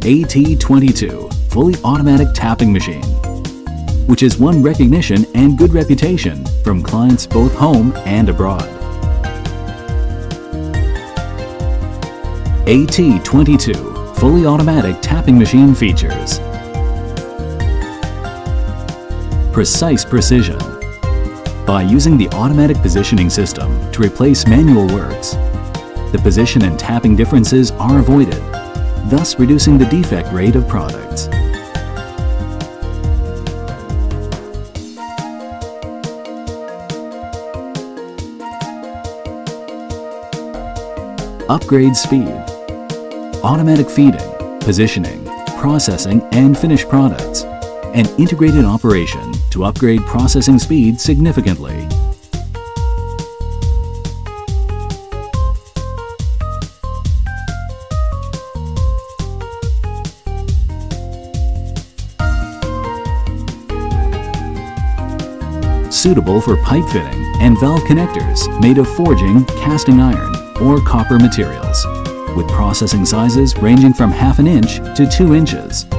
AT22 fully automatic tapping machine, which has won recognition and good reputation from clients both home and abroad. AT22 fully automatic tapping machine features precise precision by using the automatic positioning system to replace manual works. The position and tapping differences are avoided, thus reducing the defect rate of products. Upgrade speed, automatic feeding, positioning, processing and finished products, and integrated operation to upgrade processing speed significantly. Suitable for pipe fitting and valve connectors made of forging, casting iron, or copper materials, with processing sizes ranging from 1/2 inch to 2 inches.